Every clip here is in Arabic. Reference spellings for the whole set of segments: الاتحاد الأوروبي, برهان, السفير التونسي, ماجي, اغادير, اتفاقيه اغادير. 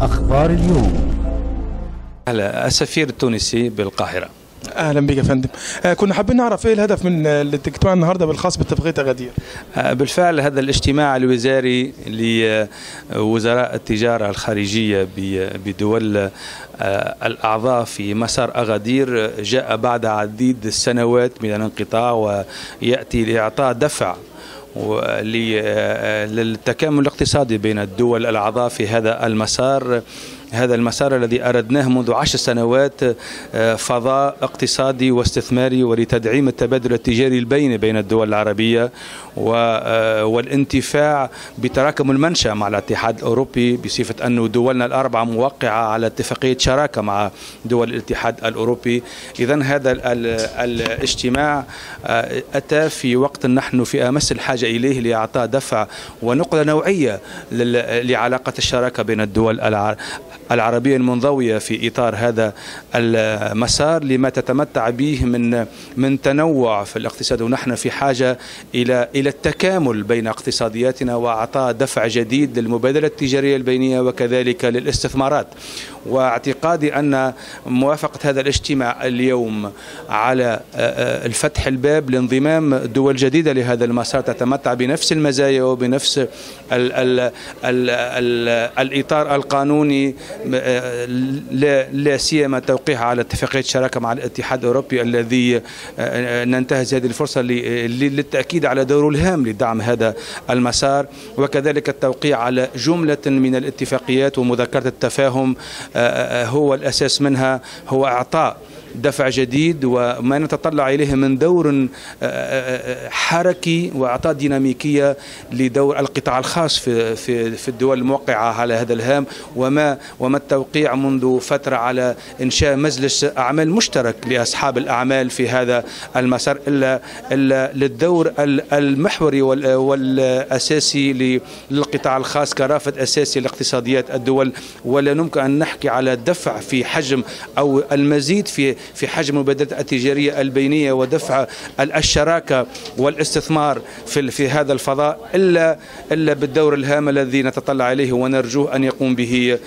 أخبار اليوم. أهلا، السفير التونسي بالقاهرة. اهلا بك يا فندم. كنا حابين نعرف ايه الهدف من الاجتماع النهارده بالخاص باتفاقيه اغادير؟ بالفعل هذا الاجتماع الوزاري لوزراء التجاره الخارجيه بدول الاعضاء في مسار اغادير جاء بعد عديد السنوات من الانقطاع، وياتي لاعطاء دفع للتكامل الاقتصادي بين الدول الأعضاء في هذا المسار الذي أردناه منذ 10 سنوات، فضاء اقتصادي واستثماري ولتدعيم التبادل التجاري البيني بين الدول العربية والانتفاع بتراكم المنشأ مع الاتحاد الأوروبي، بصفة أن دولنا ال4 موقعة على اتفاقية شراكة مع دول الاتحاد الأوروبي. إذن هذا الاجتماع أتى في وقت نحن في أمس الحاجة إليه لإعطاء دفع ونقلة نوعية لعلاقة الشراكة بين الدول العربية المنضوية في إطار هذا المسار، لما تتمتع به من تنوع في الاقتصاد، ونحن في حاجة إلى التكامل بين اقتصادياتنا وإعطاء دفع جديد للمبادلة التجارية البينية وكذلك للاستثمارات. واعتقادي أن موافقة هذا الاجتماع اليوم على الفتح الباب لانضمام دول جديدة لهذا المسار تتمتع بنفس المزايا وبنفس الإطار القانوني، لا سيما توقيعها على اتفاقية شراكة مع الاتحاد الأوروبي، الذي ننتهز هذه الفرصة للتأكيد على دوره الهام لدعم هذا المسار، وكذلك التوقيع على جملة من الاتفاقيات ومذكرة التفاهم هو الأساس منها، هو إعطاء دفع جديد وما نتطلع إليه من دور حركي وإعطاء ديناميكية لدور القطاع الخاص في الدول الموقعة على هذا الهام، وما التوقيع منذ فترة على إنشاء مجلس أعمال مشترك لأصحاب الأعمال في هذا المسار، إلا للدور المحوري والأساسي للقطاع الخاص كرافد أساسي لاقتصاديات الدول. ولا يمكن أن نحكي على دفع في حجم أو المزيد في حجم المبادلة التجارية البينية ودفع الشراكة والاستثمار في هذا الفضاء إلا بالدور الهام الذي نتطلع إليه ونرجوه أن يقوم به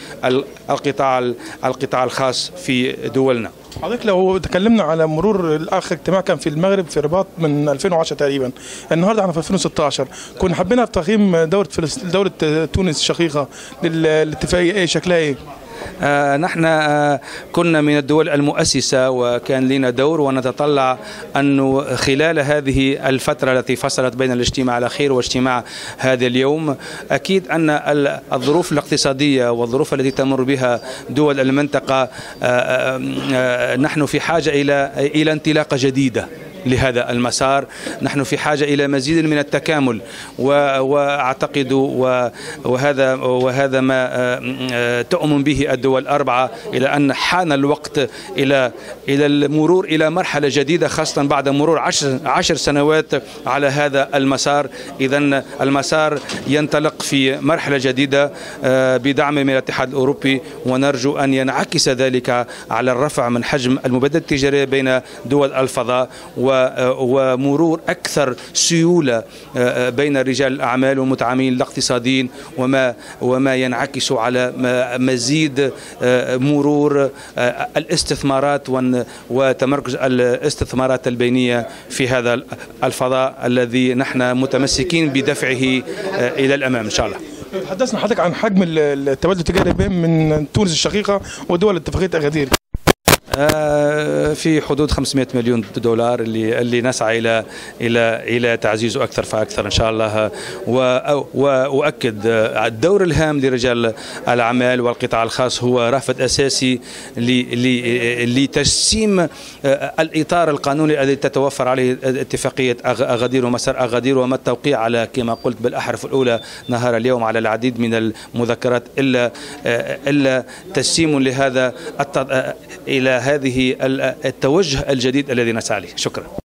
القطاع الخاص في دولنا. حضرتك لو تكلمنا على مرور اخر اجتماع كان في المغرب في الرباط من 2010 تقريبا، النهارده احنا في 2016، كنا حبينا في تقييم دولة تونس الشقيقة للاتفاقية ايه شكلها ايه؟ نحن كنا من الدول المؤسسة وكان لنا دور، ونتطلع أنه خلال هذه الفترة التي فصلت بين الاجتماع الأخير واجتماع هذا اليوم، أكيد أن الظروف الاقتصادية والظروف التي تمر بها دول المنطقة، نحن في حاجة إلى انطلاقة جديدة لهذا المسار، نحن في حاجة إلى مزيد من التكامل، وأعتقد وهذا ما تؤمن به الدول ال4، إلى أن حان الوقت إلى المرور إلى مرحلة جديدة، خاصة بعد مرور 10 سنوات على هذا المسار. إذن المسار ينطلق في مرحلة جديدة بدعم من الاتحاد الأوروبي، ونرجو أن ينعكس ذلك على الرفع من حجم المبادلة التجارية بين دول الفضاء، ومرور أكثر سيولة بين رجال الأعمال ومتعاملين الاقتصاديين، وما ينعكس على مزيد مرور الاستثمارات وتمركز الاستثمارات البينية في هذا الفضاء الذي نحن متمسكين بدفعه إلى الأمام إن شاء الله. تحدثنا حضرتك عن حجم التبادل التجاري من تونس الشقيقة ودول اتفاقية أغادير. في حدود 500 مليون دولار اللي نسعى الى تعزيزه اكثر فاكثر ان شاء الله، واؤكد الدور الهام لرجال الاعمال والقطاع الخاص هو رافد اساسي لتجسيم الاطار القانوني الذي تتوفر عليه اتفاقيه اغادير ومسار اغادير، وما التوقيع على كما قلت بالاحرف الاولى نهار اليوم على العديد من المذكرات، الا تجسيم لهذا الى هذه التوجه الجديد الذي نسعى له. شكرا.